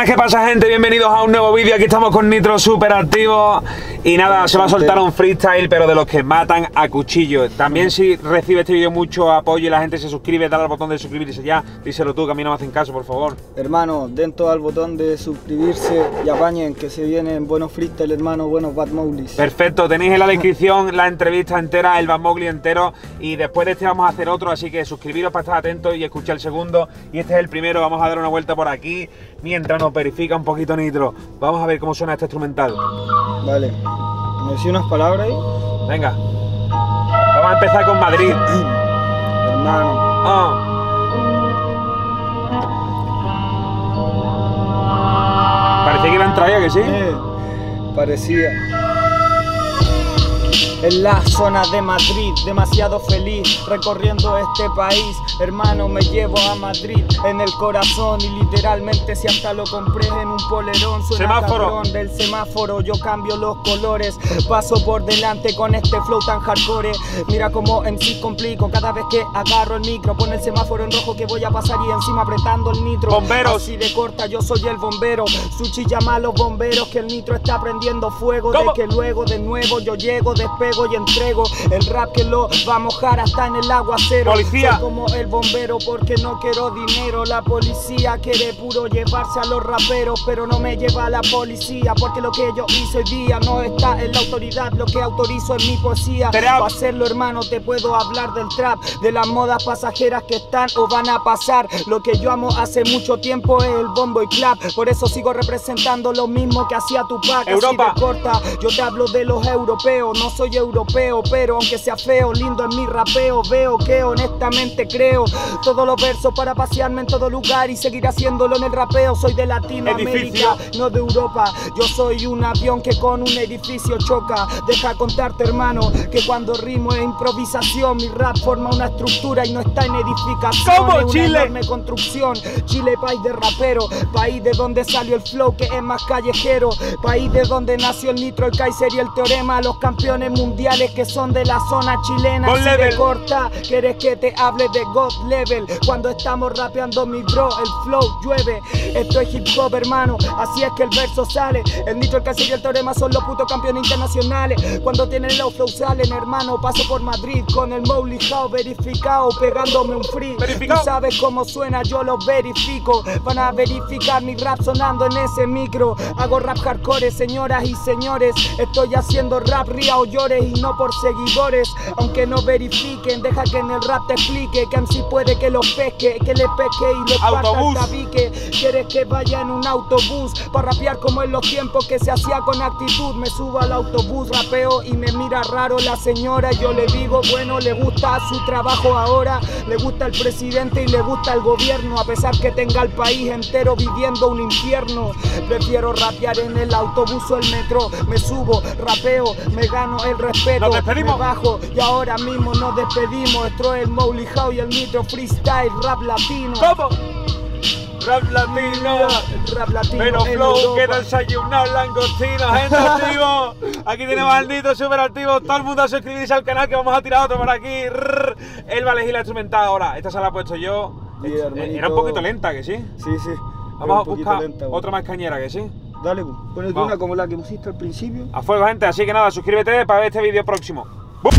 Buenas, ¿qué pasa, gente? Bienvenidos a un nuevo vídeo. Aquí estamos con Nitro Superactivo. Y nada, se va a soltar un freestyle, pero de los que matan a cuchillo. También si recibe este vídeo mucho apoyo y la gente se suscribe, dale al botón de suscribirse ya. Díselo tú, que a mí no me hacen caso, por favor. Hermano, den todo al botón de suscribirse y apañen, que se vienen buenos freestyle, hermano, buenos Batmowlis. Perfecto, tenéis en la descripción la entrevista entera, el Batmowli entero. Y después de este vamos a hacer otro, así que suscribiros para estar atentos y escuchar el segundo. Y este es el primero, vamos a dar una vuelta por aquí mientras nos verifica un poquito Nitro. Vamos a ver cómo suena este instrumental. Vale, me decís unas palabras ahí. Venga, vamos a empezar con Madrid. Hermano, parecía que iba a entrar ya, que sí. Parecía. En la zona de Madrid, demasiado feliz, recorriendo este país. Hermano, me llevo a Madrid en el corazón y literalmente si hasta lo compré en un polerón. Suena cabrón del semáforo, yo cambio los colores, paso por delante con este flow tan hardcore. Mira como MC complico, cada vez que agarro el micro, pone el semáforo en rojo que voy a pasar y encima apretando el nitro. Bomberos. Así de corta, yo soy el bombero. Sushi llama a los bomberos que el nitro está prendiendo fuego. ¿Cómo? De que luego de nuevo yo llego, despego y entrego el rap que lo va a mojar hasta en el aguacero. Policía. Soy como el bombero porque no quiero dinero. La policía quiere puro llevarse a los raperos, pero no me lleva a la policía, porque lo que yo hice hoy día no está en la autoridad. Lo que autorizo es mi poesía. Para hacerlo, hermano, te puedo hablar del trap, de las modas pasajeras que están o van a pasar. Lo que yo amo hace mucho tiempo es el bombo y clap, por eso sigo representando lo mismo que hacía Tupac. Europa. Así de corta, yo te hablo de los europeos. No soy europeo, pero aunque sea feo, lindo en mi rapeo. Veo que honestamente creo todos los versos para pasearme en todo lugar y seguir haciéndolo en el rapeo. Soy de Latinoamérica, no de Europa. Yo soy un avión que con un edificio choca. Deja contarte, hermano, que cuando rimo es improvisación. Mi rap forma una estructura y no está en edificación. Como Chile, una enorme construcción. Chile, país de rapero, país de donde salió el flow que es más callejero, país de donde nació el Nitro, el Kaiser y el Teorema, los campeones mundiales que son de la zona chilena. God Level. Si te corta, ¿quieres que te hable de God Level? Cuando estamos rapeando, mi bro, el flow llueve. Esto es hip hop, hermano, así es que el verso sale. El Nitro, el Kaiser y el Teorema son los putos campeones internacionales. Cuando tienen el outflow salen, hermano. Paso por Madrid con el Mowli How verificado, pegándome un free. Tú sabes cómo suena, yo lo verifico. Van a verificar mi rap sonando en ese micro. Hago rap hardcore, señoras y señores. Estoy haciendo rap, ría o llores, y no por seguidores. Aunque no verifiquen, deja que en el rap te explique que MC puede que los pesque, que le pesque y le parta el tabique. Quieres que vaya en un autobús para rapear como en los tiempos que se hacía con actitud. Me subo al autobús, rapeo y me mira raro la señora. Yo le digo, bueno, le gusta su trabajo ahora, le gusta el presidente y le gusta el gobierno, a pesar que tenga el país entero viviendo un infierno. Prefiero rapear en el autobús o el metro. Me subo, rapeo, me gano el respeto. Me bajo y ahora mismo nos despedimos. Esto es el Mowli How y el Nitro freestyle, rap latino. ¿Cómo? Rap latino, rap latino. Menos flow que desayunar langostinos, gente activo. Aquí tenemos al Nitro Superactivo. Todo el mundo a suscribirse al canal, que vamos a tirar otro por aquí. Él va a elegir la instrumental ahora. Esta se la he puesto yo. Sí, era un poquito lenta, que sí. Sí, sí. Vamos a buscar lenta, otra más cañera, que sí. Dale, ponete una como la que pusiste al principio. A fuego, gente. Así que nada, suscríbete para ver este vídeo próximo. ¡Bum!